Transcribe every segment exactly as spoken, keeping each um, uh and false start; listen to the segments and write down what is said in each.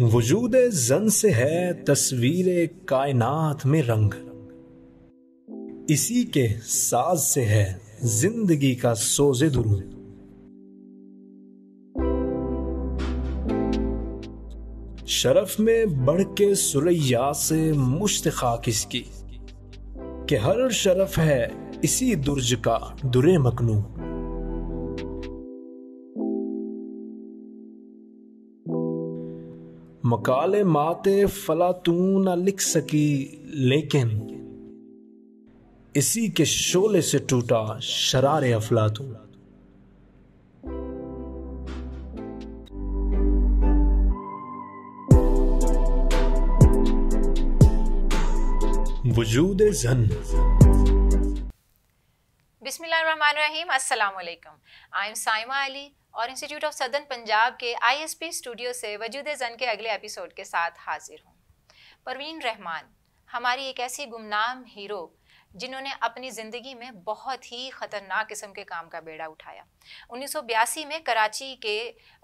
वजूद ज़न से है तस्वीर कायनात में रंग, इसी के साज से है जिंदगी का सोज़े दुरूद। शरफ में बढ़ के सुरैया से मुश्त खाक इसकी, कि हर शरफ है इसी दुर्ज का दुरे मकनू। मकाले माते फलातून न लिख सकी, लेकिन इसी के शोले से टूटा शरारे अफलातून। वजूद ज़न। बिस्मिल्लाहिर्रहमानिर्रहीम, अस्सलाम वालेकुम। आई एम साइमा अली और इंस्टीट्यूट ऑफ सदर्न पंजाब के आईएसपी स्टूडियो से वजूद ज़न के अगले एपिसोड के साथ हाजिर हूँ। परवीन रहमान हमारी एक ऐसी गुमनाम हीरो जिन्होंने अपनी ज़िंदगी में बहुत ही ख़तरनाक किस्म के काम का बेड़ा उठाया। उन्नीस सौ बयासी में कराची के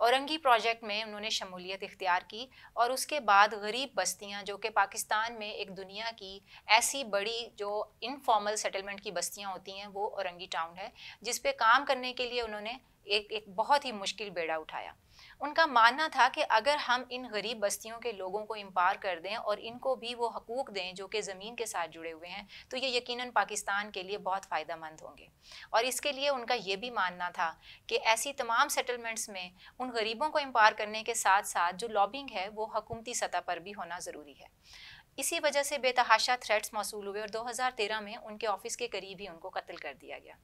औरंगी प्रोजेक्ट में उन्होंने शमूलियत इख्तियार की और उसके बाद गरीब बस्तियां, जो कि पाकिस्तान में एक दुनिया की ऐसी बड़ी जो इनफॉर्मल सेटलमेंट की बस्तियां होती हैं, वो औरंगी टाउन है, जिस पे काम करने के लिए उन्होंने एक एक बहुत ही मुश्किल बेड़ा उठाया। उनका मानना था कि अगर हम इन गरीब बस्तियों के लोगों को एम्पावर कर दें और इनको भी वो हकूक़ दें जो कि ज़मीन के साथ जुड़े हुए हैं, तो ये यकीनन पाकिस्तान के लिए बहुत फ़ायदेमंद होंगे। और इसके लिए उनका ये भी मानना था कि ऐसी तमाम सेटलमेंट्स में उन गरीबों को एम्पावर करने के साथ साथ जो लॉबिंग है वो हुकूमती सतह पर भी होना ज़रूरी है। इसी वजह से बेतहाशा थ्रेट्स मौसूल हुए और दो हज़ार तेरह में उनके ऑफिस के करीब ही उनको कत्ल कर दिया गया।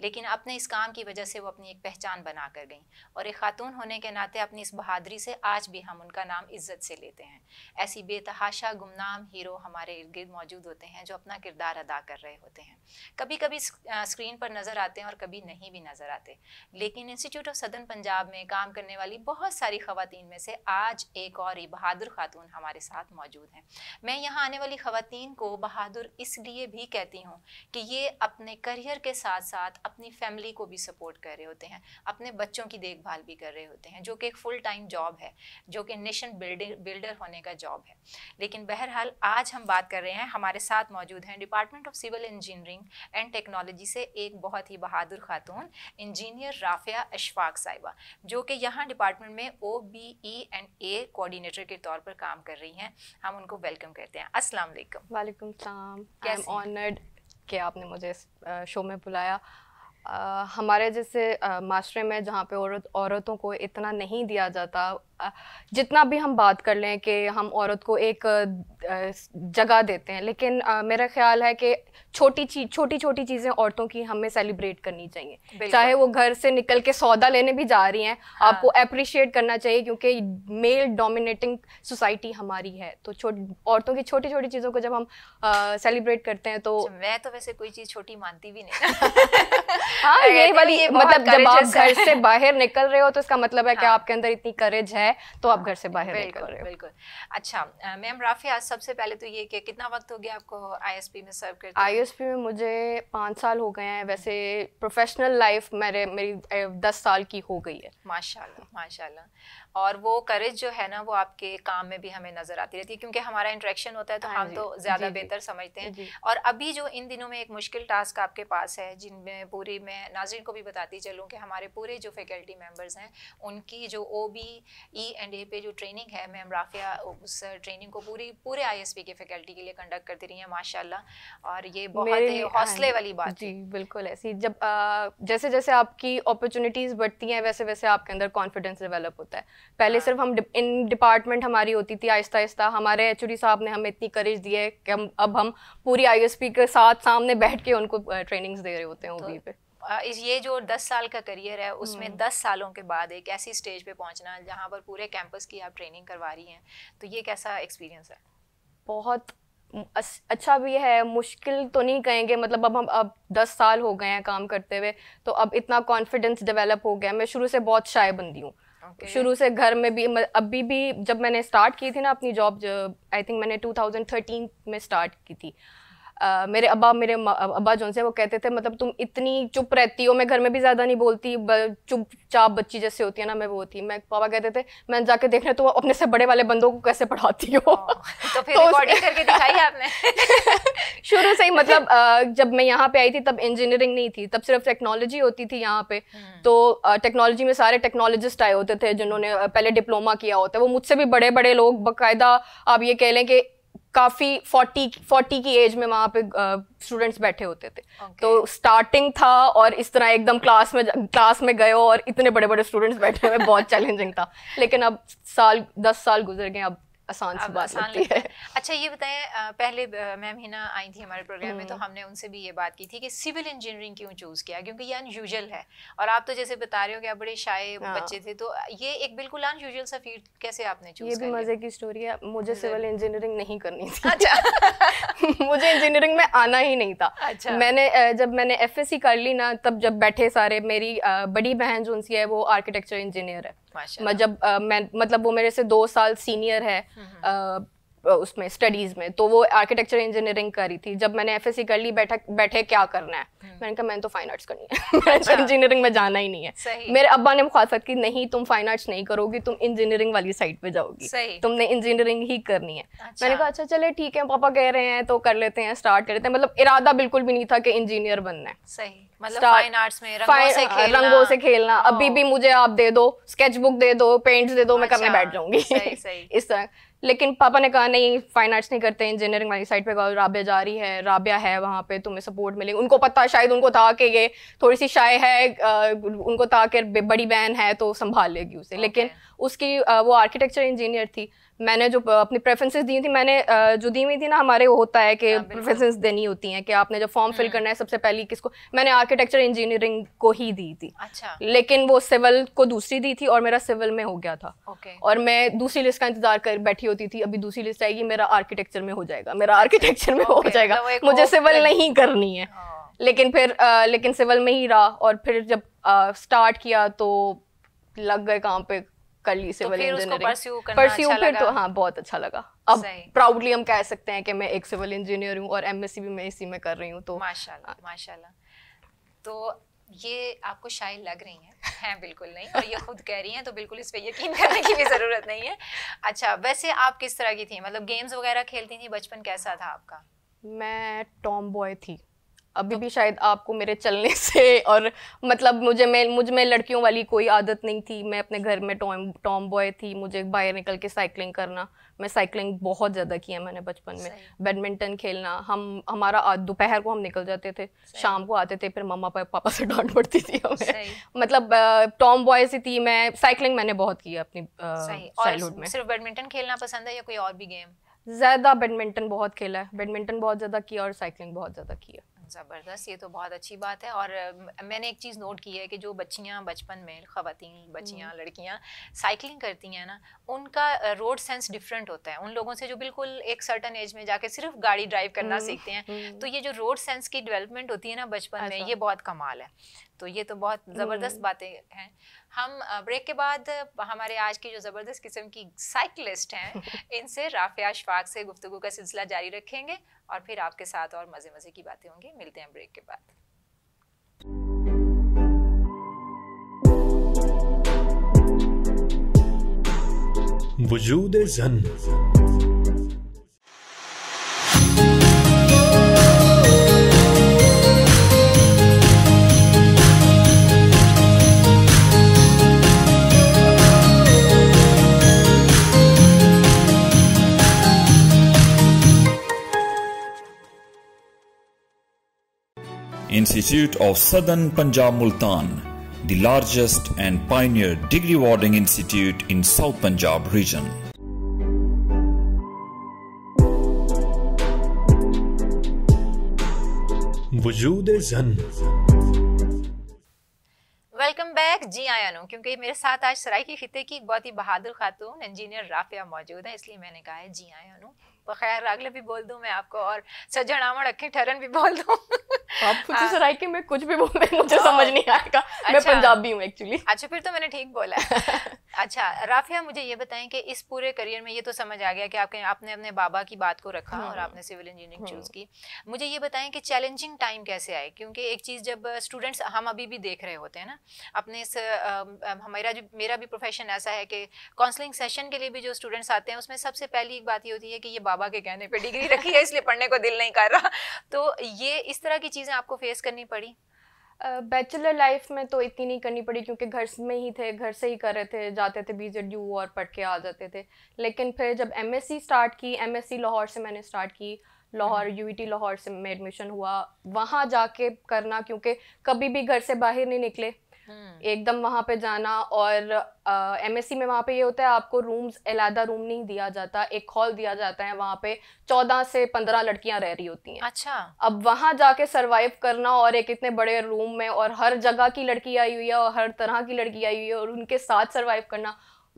लेकिन अपने इस काम की वजह से वो अपनी एक पहचान बना कर गईं और एक खातून होने के नाते अपनी इस बहादरी से आज भी हम उनका नाम इज्जत से लेते हैं। ऐसी बेतहाशा गुमनाम हीरो हमारे इर्द गिर्द मौजूद होते हैं जो अपना किरदार अदा कर रहे होते हैं। कभी कभी स्क्रीन पर नज़र आते हैं और कभी नहीं भी नज़र आते, लेकिन इंस्टीट्यूट ऑफ सदर्न पंजाब में काम करने वाली बहुत सारी ख़वातीन में से आज एक और ये बहादुर खातून हमारे साथ मौजूद हैं। मैं यहाँ आने वाली ख़वातीन को बहादुर इसलिए भी कहती हूँ कि ये अपने करियर के साथ साथ अपनी फैमिली को भी सपोर्ट कर रहे होते हैं, अपने बच्चों की देखभाल भी कर रहे होते हैं, जो कि एक फुल टाइम जॉब है, जो कि नेशन बिल्डिंग बिल्डर होने का जॉब है। लेकिन बहरहाल आज हम बात कर रहे हैं, हमारे साथ मौजूद हैं department of civil engineering and technology से एक बहुत ही बहादुर खातून इंजीनियर राफिया अशफाक साहिबा, जो कि यहाँ डिपार्टमेंट में O B E and A coordinator के तौर पर काम कर रही हैं। हम उनको वेलकम करते हैं। अस्सलाम वालेकुम। वालेकुम सलाम। आई एम ऑनर्ड कि आपने मुझे शो में बुलाया। Uh, हमारे जैसे uh, माशरे में जहाँ पे औरत औरतों को इतना नहीं दिया जाता, uh, जितना भी हम बात कर लें कि हम औरत को एक uh, जगह देते हैं, लेकिन uh, मेरा ख्याल है कि छोटी चीज छोटी छोटी चीज़ें औरतों की हमें सेलिब्रेट करनी चाहिए। चाहे वो घर से निकल के सौदा लेने भी जा रही हैं, हाँ। आपको अप्रिशिएट करना चाहिए क्योंकि मेल डोमिनेटिंग सोसाइटी हमारी है, तो औरतों की छोटी छोटी चीज़ों को जब हम सेलिब्रेट uh, करते हैं तो मैं तो वैसे कोई चीज़ छोटी मानती भी नहीं। हाँ, ये वाली ये मतलब जब आप घर से बाहर निकल रहे हो तो इसका मतलब है कि हाँ। आपके अंदर इतनी करेज है तो आप घर से बाहर निकल रहे हो। बिल्कुल। अच्छा मैम राफिया, सबसे पहले तो ये कि कितना वक्त हो गया आपको आईएसपी में सर्व करते? आईएसपी में मुझे पाँच साल हो गए हैं। वैसे प्रोफेशनल लाइफ मेरे मेरी दस साल की हो गई है। माशाल्लाह माशाल्लाह। और वो करेज जो है ना वो आपके काम में भी हमें नजर आती रहती है, क्योंकि हमारा इंटरेक्शन होता है तो हम तो ज्यादा बेहतर समझते हैं। और अभी जो इन दिनों में एक मुश्किल टास्क आपके पास है, जिनमें पूरी मैं नाज़रीन को भी बताती चलूँ कि हमारे पूरे जो फैकल्टी मेंबर्स हैं उनकी जो ओ बी ई एंड ए पे जो ट्रेनिंग है, मैम राफिया उस ट्रेनिंग को पूरी पूरे आईएसपी के फैकल्टी के लिए कंडक्ट करती रही हैं माशाल्लाह, और ये बहुत हौसले वाली बात जी है। बिल्कुल ऐसी जब आ, जैसे जैसे आपकी अपॉर्चुनिटीज़ बढ़ती हैं वैसे वैसे आपके अंदर कॉन्फिडेंस डेवलप होता है। पहले हाँ। सिर्फ हम डि, इन डिपार्टमेंट हमारी होती थी, आहिस्ता आहिस्ता हमारे एच ओ डी साहब ने हमें इतनी करेज दी है कि हम अब हम पूरी आईएसपी के साथ सामने बैठ के उनको ट्रेनिंग्स दे रहे होते हैं। ओ बी पे ये जो दस साल का करियर है उसमें दस सालों के बाद एक ऐसी स्टेज पे पहुंचना जहां पर पूरे कैंपस की आप ट्रेनिंग करवा रही हैं, तो ये कैसा एक्सपीरियंस है? बहुत अच्छा भी है, मुश्किल तो नहीं कहेंगे, मतलब अब हम अब दस साल हो गए हैं काम करते हुए, तो अब इतना कॉन्फिडेंस डेवलप हो गया। मैं शुरू से बहुत शाय बंदी हूँ। Okay. शुरू से घर में भी, अभी भी जब मैंने स्टार्ट की थी ना अपनी जॉब, आई थिंक मैंने टू थाउजेंड थर्टीन में स्टार्ट की थी, Uh, मेरे अब्बा मेरे अब्बा जो से वो कहते थे मतलब तुम इतनी चुप रहती हो, मैं घर में भी ज़्यादा नहीं बोलती, चुपचाप बच्ची जैसे होती है ना मैं वो थी। मैं पापा कहते थे मैं जाके देखने तो अपने से बड़े वाले बंदों को कैसे पढ़ाती हो। तो फिर तो रिकॉर्डिंग करके दिखाई आपने? शुरू से ही मतलब जब मैं यहाँ पे आई थी तब इंजीनियरिंग नहीं थी, तब सिर्फ टेक्नोलॉजी होती थी यहाँ पे। तो टेक्नोलॉजी में सारे टेक्नोलॉजिस्ट आए होते थे जिन्होंने पहले डिप्लोमा किया होता है, वो मुझसे भी बड़े बड़े लोग बाकायदा आप ये कह लें कि काफ़ी चालीस चालीस की एज में वहाँ पे स्टूडेंट्स uh, बैठे होते थे। okay. तो स्टार्टिंग था और इस तरह एकदम क्लास में क्लास में गए और इतने बड़े बड़े स्टूडेंट्स बैठे हुए बहुत चैलेंजिंग था, लेकिन अब साल दस साल गुजर गए, अब आसान सी बात होती है। अच्छा ये बताएं, पहले मैम हिना आई थी हमारे प्रोग्राम में तो हमने उनसे भी ये बात की थी कि सिविल इंजीनियरिंग क्यों चूज़ किया, क्योंकि ये अनयूजुअल है और आप तो जैसे बता रहे हो कि आप बड़े शाये बच्चे थे, तो ये एक बिल्कुल अनयूजुअल सा फील्ड कैसे आपने चूज़ किया? ये भी मज़े की स्टोरी है, मुझे सिविल इंजीनियरिंग नहीं करनी थी। अच्छा। मुझे इंजीनियरिंग में आना ही नहीं था। अच्छा। मैंने जब मैंने एफ एस सी कर ली ना तब जब बैठे सारे, मेरी बड़ी बहन जो उनसी है वो आर्किटेक्चर इंजीनियर है, मतलब मैं मतलब वो मेरे से दो साल सीनियर है आ, उसमें स्टडीज़ में, तो वो आर्किटेक्चर इंजीनियरिंग कर रही थी। जब मैंने एफएससी कर ली बैठक बैठे क्या करना है, मैंने कहा मैंने तो फाइन आर्ट्स करनी है। अच्छा। इंजीनियरिंग में जाना ही नहीं है। मेरे अब्बा ने मुखालफत की, नहीं तुम फाइन आर्ट्स नहीं करोगी, तुम इंजीनियरिंग वाली साइड पे जाओगी, तुमने इंजीनियरिंग ही करनी है। अच्छा। मैंने कहा अच्छा चले ठीक है, पापा कह रहे हैं तो कर लेते हैं, स्टार्ट कर लेते हैं। मतलब इरादा बिल्कुल भी नहीं था कि इंजीनियर बनना है। सही मतलब फाइन आर्ट्स में रंगों से खेलना, अभी भी मुझे आप दे दो स्केच बुक दे दो पेंट्स दे दो मैं करने बैठ जाऊंगी इस तरह। लेकिन पापा ने कहा नहीं फाइन आर्ट्स नहीं करते, इंजीनियरिंग वाली साइड पे जाओ, राबिया जा रही है राबिया है वहाँ पे तुम्हें सपोर्ट मिलेगी। उनको पता, शायद उनको था कि ये थोड़ी सी शाय है, उनको था कि बड़ी बहन है तो संभाल लेगी उसे। okay. लेकिन उसकी वो आर्किटेक्चर इंजीनियर थी। मैंने जो अपनी प्रेफरेंसेस दी थी, मैंने जो दी हुई थी ना, हमारे होता है कि प्रेफरेंसेस देनी होती हैं कि आपने जब फॉर्म फिल करना है सबसे पहले किसको, मैंने आर्किटेक्चर इंजीनियरिंग को ही दी थी। अच्छा। लेकिन वो सिविल को दूसरी दी थी और मेरा सिविल में हो गया था। ओके। और मैं दूसरी लिस्ट का इंतजार कर बैठी होती थी, अभी दूसरी लिस्ट आएगी मेरा आर्किटेक्चर में हो जाएगा, मेरा आर्किटेक्चर में हो जाएगा, मुझे सिविल नहीं करनी है। लेकिन फिर लेकिन सिविल में ही रहा और फिर जब स्टार्ट किया तो लग गए काम पे, कर ली सिविल इंजीनियरिंग परस्यू। फिर तो हाँ बहुत अच्छा लगा। अब प्राउडली हम कह सकते हैं कि मैं एक सिविल इंजीनियर हूँ और एमएससी भी मैं इसी में कर रही हूँ। तो माशाल्लाह माशाल्लाह। तो ये आपको शायद लग रही हैं, हैं बिल्कुल नहीं, और ये खुद कह रही हैं तो बिल्कुल इस पे यकीन करने की भी ज़रूरत नहीं है। अच्छा वैसे आप किस तरह की थी, मतलब गेम्स वगैरह खेलती थी, बचपन कैसा था आपका? मैं टॉम बॉय थी, अभी भी शायद आपको मेरे चलने से, और मतलब मुझे मैं मुझ में लड़कियों वाली कोई आदत नहीं थी। मैं अपने घर में टॉम टॉम बॉय थी, मुझे बाहर निकल के साइकिलिंग करना, मैं साइकिलिंग बहुत ज़्यादा की है मैंने बचपन में, बैडमिंटन खेलना। हम हमारा दोपहर को हम निकल जाते थे, शाम को आते थे, फिर मम्मा पापा से डांट पड़ती थी हमें। मतलब टॉम बॉय से थी मैं, साइकिलिंग मैंने बहुत की है अपनी चाइल्डहुड में। सिर्फ बैडमिंटन खेलना पसंद है या कोई और भी गेम? ज़्यादा बैडमिंटन बहुत खेला है, बैडमिंटन बहुत ज़्यादा किया और साइकिलिंग बहुत ज़्यादा की है। ज़बरदस्त, ये तो बहुत अच्छी बात है। और मैंने एक चीज़ नोट की है कि जो बच्चियां बचपन में ख़वातीन बच्चियां लड़कियां साइकिलिंग करती हैं ना, उनका रोड सेंस डिफरेंट होता है उन लोगों से जो बिल्कुल एक सर्टन एज में जाके सिर्फ गाड़ी ड्राइव करना सीखते हैं। तो ये जो रोड सेंस की डेवलपमेंट होती है ना बचपन में, ये बहुत कमाल है। तो ये तो बहुत ज़बरदस्त बातें हैं। हम ब्रेक के बाद हमारे आज की जो ज़बरदस्त किस्म की साइकिलिस्ट हैं इनसे राफिया अशफाक से गुफ्तगू का सिलसिला जारी रखेंगे और फिर आपके साथ और मज़े मज़े की बातें होंगी। मिलते हैं ब्रेक के बाद। Wajood e Zann Institute of Southern Punjab Multan, the largest and pioneer degree awarding institute in South Punjab region. Wajood -e- Zann. Welcome back. जी आया नूँ, क्योंकि मेरे साथ आज सराय के खिते की बहुत ही बहादुर खातून इंजीनियर राफिया मौजूद है, इसलिए मैंने कहा है जी आया नूँ। बखैर रागले भी बोल दूं मैं आपको, और सजन आमड़ अखे ठरन भी बोल दूं। आप खुद से सराय कि मैं कुछ भी बोल रही हूं मुझे समझ नहीं आएगा। अच्छा, मैं पंजाबी हूं एक्चुअली। अच्छा, फिर तो मैंने ठीक बोला। अच्छा राफिया, मुझे ये बताएं कि इस पूरे करियर में, ये तो समझ आ गया कि आपके आपने अपने बाबा की बात को रखा और आपने सिविल इंजीनियरिंग चूज की, मुझे ये बताएं कि चैलेंजिंग टाइम कैसे आए? क्योंकि एक चीज़ जब स्टूडेंट्स, हम अभी भी देख रहे होते हैं ना अपने इस, हमारा जो मेरा भी प्रोफेशन ऐसा है कि काउंसलिंग सेशन के लिए भी जो स्टूडेंट्स आते हैं उसमें सबसे पहली एक बात ये होती है कि ये बाबा के कहने पे डिग्री रखी है इसलिए पढ़ने को दिल नहीं कर रहा, तो ये इस तरह की चीज़ें आपको फेस करनी पड़ी? बैचलर uh, लाइफ में तो इतनी नहीं करनी पड़ी क्योंकि घर में ही थे, घर से ही कर रहे थे, जाते थे बीजेड यू और पढ़ के आ जाते थे। लेकिन फिर जब एमएससी स्टार्ट की, एमएससी लाहौर से मैंने स्टार्ट की, लाहौर यूईटी लाहौर से में एडमिशन हुआ, वहाँ जाके करना क्योंकि कभी भी घर से बाहर नहीं निकले, एकदम वहाँ पे जाना। और एमएससी में वहाँ पे ये होता है आपको रूम्स, अलहदा रूम नहीं दिया जाता, एक हॉल दिया जाता है, वहाँ पे चौदह से पंद्रह लड़कियाँ रह रही होती हैं। अच्छा, अब वहाँ जाके सरवाइव करना और एक इतने बड़े रूम में, और हर जगह की लड़की आई हुई है और हर तरह की लड़की आई हुई है, और उनके साथ सरवाइव करना,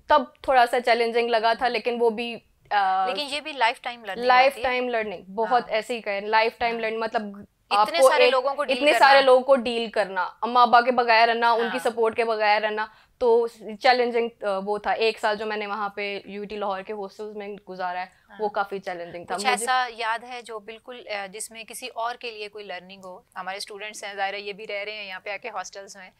तब थोड़ा सा चैलेंजिंग लगा था। लेकिन वो भी आ, लेकिन ये भी lifetime learning, lifetime learning बहुत ऐसे ही कहें, लाइफ टाइम लर्निंग मतलब इतने सारे लोगों को डील इतने सारे लोगों को डील करना, माँ बाप के बगैर रहना, हाँ। उनकी सपोर्ट के बगैर रहना, तो चैलेंजिंग वो था। एक साल जो मैंने वहाँ पे यूटी लाहौर के हॉस्टल्स में गुजारा है, हाँ। वो काफी चैलेंजिंग था। कुछ ऐसा याद है जो बिल्कुल जिसमें किसी और के लिए कोई लर्निंग हो? हमारे स्टूडेंट्स हैं, ज़ाहिर है ये भी रह रहे हैं यहाँ पे आके हॉस्टल्स में,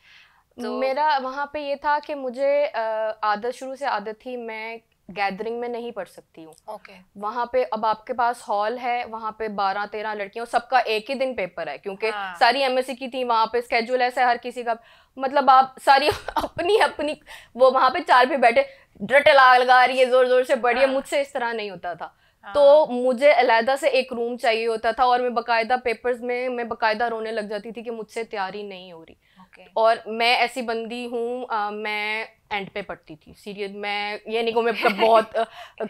तो मेरा वहाँ पे ये था कि मुझे आदत, शुरू से आदत थी मैं गैदरिंग में नहीं पढ़ सकती हूँ। okay. वहाँ पे अब आपके पास हॉल है, वहाँ पे बारह तेरह लड़कियाँ, सबका एक ही दिन पेपर है क्योंकि हाँ। सारी एमएससी की थी, वहाँ पे स्केड्यूल ऐसा है हर किसी का, मतलब आप सारी अपनी अपनी वो वहाँ पे चार पे बैठे रटे लगा रही है, जोर जोर से पढ़िए, हाँ। मुझसे इस तरह नहीं होता था, हाँ। तो मुझे अलहदा से एक रूम चाहिए होता था, और मैं बाकायदा पेपर्स में मैं बाकायदा रोने लग जाती थी कि मुझसे तैयारी नहीं हो रही। Okay. और मैं ऐसी बंदी हूँ, मैं एंड पे पढ़ती थी सीरियल, मैं ये नहीं को मैं बहुत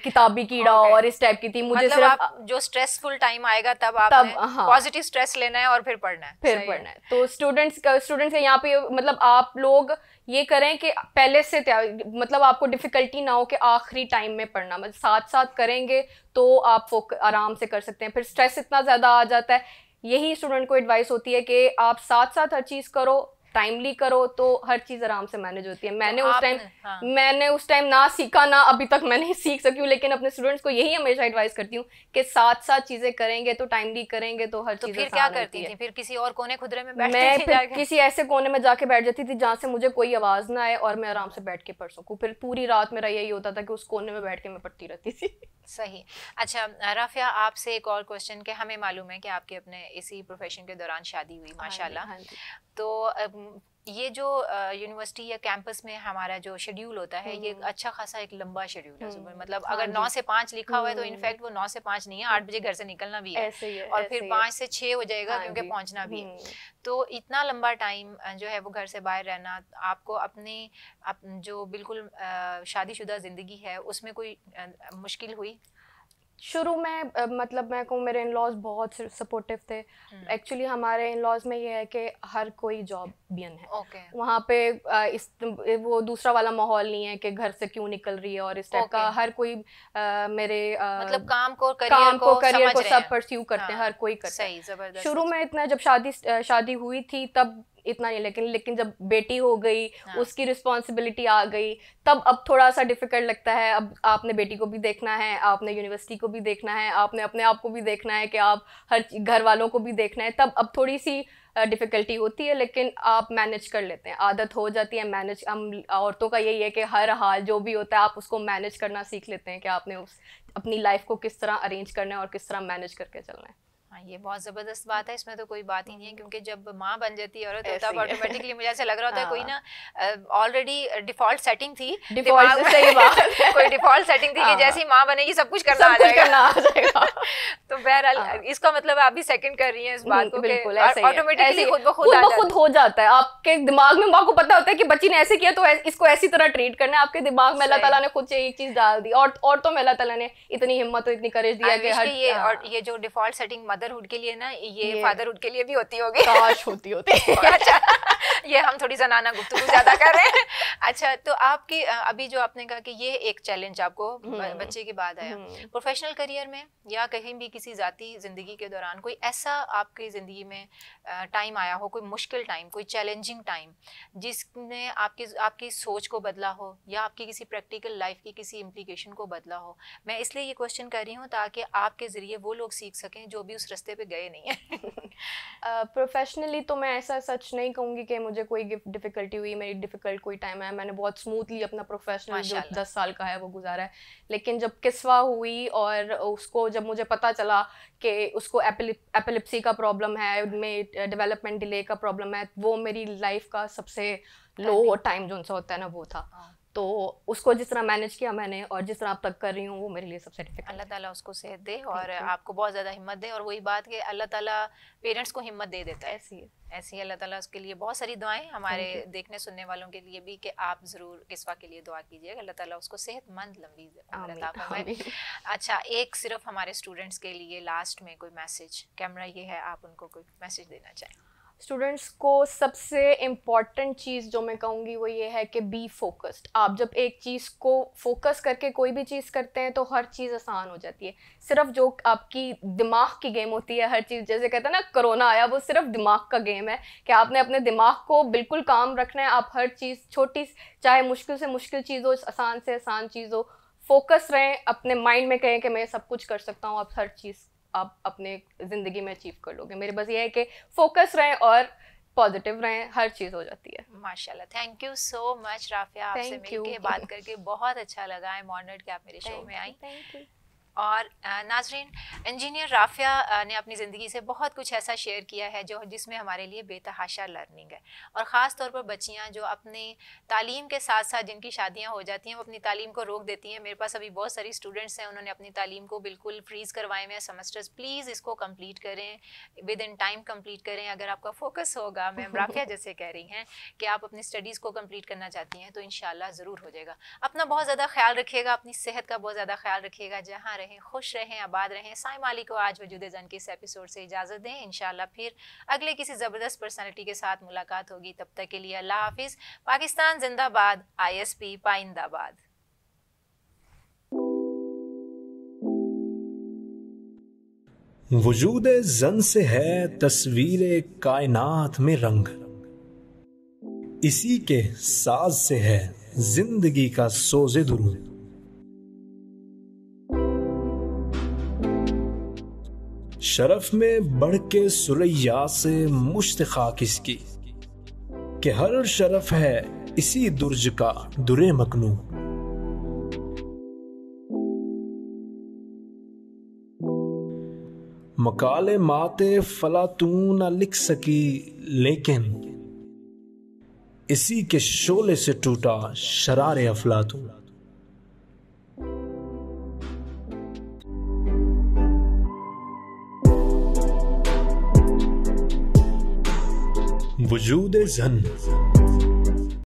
किताबी कीड़ा okay. और इस टाइप की थी, मुझे मतलब सिर्फ आप जो स्ट्रेसफुल टाइम आएगा तब आपने पॉजिटिव स्ट्रेस लेना है और फिर पढ़ना है, फिर पढ़ना है। तो स्टूडेंट्स स्टूडेंट्स यहाँ पे मतलब आप लोग ये करें कि पहले से मतलब आपको डिफिकल्टी ना हो कि आखिरी टाइम में पढ़ना, मतलब साथ साथ करेंगे तो आप आराम से कर सकते हैं। फिर स्ट्रेस इतना ज़्यादा आ जाता है, यही स्टूडेंट को एडवाइस होती है कि आप साथ साथ हर चीज़ करो, टाइमली करो, तो हर चीज आराम से मैनेज होती है। मैंने तो उस टाइम हाँ। मैंने उस टाइम ना सीखा ना अभी तक मैं नहीं सीख सकी हूँ, लेकिन अपने स्टूडेंट्स को यही हमेशा एडवाइस करती हूँ कि साथ साथ चीजें करेंगे तो टाइमली करेंगे तो हर तो चीज। फिर क्या करती थी? फिर किसी और कोने खुदरे में बैठती थी? मैं किसी ऐसे कोने में जाके बैठ जाती थी जहाँ से मुझे कोई आवाज ना आए और मैं आराम से बैठ के पढ़ सकूँ। फिर पूरी रात मेरा यही होता था कि उस कोने में बैठ के मैं पढ़ती रहती थी। सही। अच्छा राफिया, आपसे एक और क्वेश्चन के, हमें मालूम है कि आपके अपने इसी प्रोफेशन के दौरान शादी हुई माशाल्लाह, तो ये जो यूनिवर्सिटी या कैंपस में हमारा जो शेड्यूल होता है ये अच्छा खासा एक लंबा शेड्यूल है, मतलब अगर नौ से पाँच लिखा हुआ है तो इनफैक्ट वो नौ से पाँच नहीं है, आठ बजे घर से निकलना भी है, है और फिर पाँच से छः हो जाएगा क्योंकि पहुंचना भी है, तो इतना लंबा टाइम जो है वो घर से बाहर रहना आपको अपनी अप, जो बिल्कुल शादीशुदा ज़िंदगी है उसमें कोई मुश्किल हुई? शुरू में मतलब मैं कहूँ मेरे इन लॉज बहुत सपोर्टिव थे। एक्चुअली हमारे इन लॉज में ये है कि हर कोई जॉब बियन है, okay. वहाँ पे इस वो दूसरा वाला माहौल नहीं है कि घर से क्यों निकल रही है और इस टाइप okay. का, हर कोई आ, मेरे आ, मतलब काम को करियर काम को, करियर को सब परस्यू करते हैं, हाँ, हर कोई करते हैं। शुरू में इतना, जब शादी शादी हुई थी तब इतना नहीं, लेकिन लेकिन जब बेटी हो गई, हाँ। उसकी रिस्पॉन्सिबिलिटी आ गई, तब अब थोड़ा सा डिफिकल्ट लगता है। अब आपने बेटी को भी देखना है, आपने यूनिवर्सिटी को भी देखना है, आपने अपने आप को भी देखना है कि आप हर घर वालों को भी देखना है, तब अब थोड़ी सी डिफ़िकल्टी होती है, लेकिन आप मैनेज कर लेते हैं, आदत हो जाती है मैनेज। हम औरतों का यही है कि हर हाल जो भी होता है आप उसको मैनेज करना सीख लेते हैं कि आपने उस अपनी लाइफ को किस तरह अरेंज करना है और किस तरह मैनेज करके चलना है। हाँ, ये बहुत ज़बरदस्त बात है, इसमें तो कोई बात ही नहीं है क्योंकि जब माँ बन जाती है औरत तब ऑटोमेटिकली मुझे ऐसा लग रहा होता है कोई ना ऑलरेडी डिफ़ॉल्ट सेटिंग थी, डिफ़ॉल्ट सही बात है, कोई डिफ़ॉल्ट सेटिंग थी कि जैसे ही माँ बनेगी सब कुछ करना आ जाएगा। तो बहरहाल इसका मतलब आप भी सेकंड कर रही हैं इस बात को, बिल्कुल ऑटोमेटिकली खुद ब खुद हो जाता है आपके दिमाग में। माँ को पता होता है कि बच्ची ने ऐसे किया तो इसको ऐसी तरह ट्रीट करना है, आपके दिमाग में अल्लाह ताला ने खुद से एक चीज़ डाल दी, और तो अल्लाह ताला ने इतनी हिम्मत और इतनी करेज दिया कि और ये जो डिफ़ॉल्ट सेटिंग मदरहुड के लिए ना, ये, ये फादरहुड के लिए भी होती होगी, काश होती होती। अच्छा ये हम थोड़ी जनाना गुफ्तगू ज्यादा कर रहे हैं। अच्छा, तो आपकी अभी जो आपने कहा कि ये एक चैलेंज आपको बच्चे के बाद आया, प्रोफेशनल करियर में या कहीं भी किसी जाती जिंदगी के दौरान कोई ऐसा आपकी जिंदगी में टाइम आया हो, कोई मुश्किल टाइम, कोई चैलेंजिंग टाइम जिसने आपकी आपकी सोच को बदला हो या आपकी किसी प्रैक्टिकल लाइफ की किसी इम्प्लीकेशन को बदला हो? मैं इसलिए ये क्वेश्चन कर रही हूँ ताकि आपके जरिए वो लोग सीख सकें जो भी उस रास्ते पे गए नहीं हैं। प्रोफेशनली uh, तो मैं ऐसा सच नहीं कहूँगी कि मुझे कोई डिफिकल्टी हुई, मेरी डिफिकल्ट कोई टाइम है, मैंने बहुत स्मूथली अपना प्रोफेशनल जो दस साल का है वो गुजारा है। लेकिन जब किस्वा हुई और उसको जब मुझे पता चला कि उसको एपिलिप्सी का प्रॉब्लम है, उनमें डेवलपमेंट डिले का प्रॉब्लम है, वो मेरी लाइफ का सबसे लो टाइम जो उनसे होता है ना वो था। तो उसको जिस तरह मैनेज किया मैंने और जिस तरह अब तक कर रही हूँ वो मेरे लिए सबसे डिफिकल्ट। अल्लाह ताला उसको सेहत दे और आपको बहुत ज़्यादा हिम्मत दे। और वही बात कि अल्लाह ताला पेरेंट्स को हिम्मत दे देता है, ऐसी ऐसी अल्लाह ताला उसके लिए बहुत सारी दुआएं हमारे देखने सुनने वालों के लिए भी कि आप ज़रूर किस्वा के लिए दुआ कीजिएगा, अल्लाह ताला उसको सेहतमंद लंबी उम्र अता फरमाए। अच्छा, एक सिर्फ हमारे स्टूडेंट्स के लिए लास्ट में कोई मैसेज, कैमरा ये है, आप उनको कोई मैसेज देना चाहें? स्टूडेंट्स को सबसे इम्पॉर्टेंट चीज़ जो मैं कहूँगी वो ये है कि बी फोकस्ड। आप जब एक चीज़ को फोकस करके कोई भी चीज़ करते हैं तो हर चीज़ आसान हो जाती है। सिर्फ जो आपकी दिमाग की गेम होती है हर चीज़, जैसे कहते हैं ना कोरोना आया, वो सिर्फ दिमाग का गेम है कि आपने अपने दिमाग को बिल्कुल काम रखना है। आप हर चीज़ छोटी, चाहे मुश्किल से मुश्किल चीज़ हो, आसान से आसान चीज़ हो, फोकस रहें, अपने माइंड में कहें कि मैं सब कुछ कर सकता हूँ। आप हर चीज़ आप अपने ज़िंदगी में अचीव कर लोगे। मेरे बस ये है कि फोकस रहें और पॉजिटिव रहें, हर चीज़ हो जाती है। माशाल्लाह, thank you so much Rafia, आपसे मिलके बात करके बहुत अच्छा लगा। आई एम ऑनर्ड कि आप मेरे शो में आई। Thank you. और नाजरीन, इंजीनियर राफिया ने अपनी ज़िंदगी से बहुत कुछ ऐसा शेयर किया है जो जिसमें हमारे लिए बेतहाशा लर्निंग है। और ख़ास तौर पर बच्चियां जो अपनी तालीम के साथ साथ जिनकी शादियां हो जाती हैं वो अपनी तालीम को रोक देती हैं। मेरे पास अभी बहुत सारी स्टूडेंट्स हैं, उन्होंने अपनी तालीम को बिल्कुल फ्रीज़ करवाए हुए हैं सेमेस्टर्स। प्लीज़ इसको कम्प्लीट करें, विद इन टाइम कम्प्लीट करें। अगर आपका फोकस होगा, मैम राफिया जैसे कह रही हैं कि आप अपनी स्टडीज़ को कम्प्लीट करना चाहती हैं, तो इंशाल्लाह ज़रूर हो जाएगा। अपना बहुत ज़्यादा ख्याल रखिएगा, अपनी सेहत का बहुत ज़्यादा ख्याल रखिएगा। जहाँ रहें, खुश रहें, आबाद रहें। साइमा अली को आज वजूद ए ज़न के इस एपिसोड से इजाज़त दें। इंशाल्लाह फिर अगले किसी ज़बरदस्त पर्सनालिटी के साथ मुलाकात होगी। तब तक के लिए अल्लाह हाफिज़। पाकिस्तान जिंदाबाद, आई एस पी पाइंदाबाद। वजूद ए ज़न से है तस्वीर कायनात में रंग, इसी के साज से है जिंदगी का सोज़े दुरूं। शरफ में बढ़ के सुरैया से मुश्तखा किसकी, कि हर शरफ है इसी दुर्ज का दुरे मकनू। मकाले माते फलातून न लिख सकी, लेकिन इसी के शोले से टूटा शरारे अफलातून। वजूद-ए-ज़न।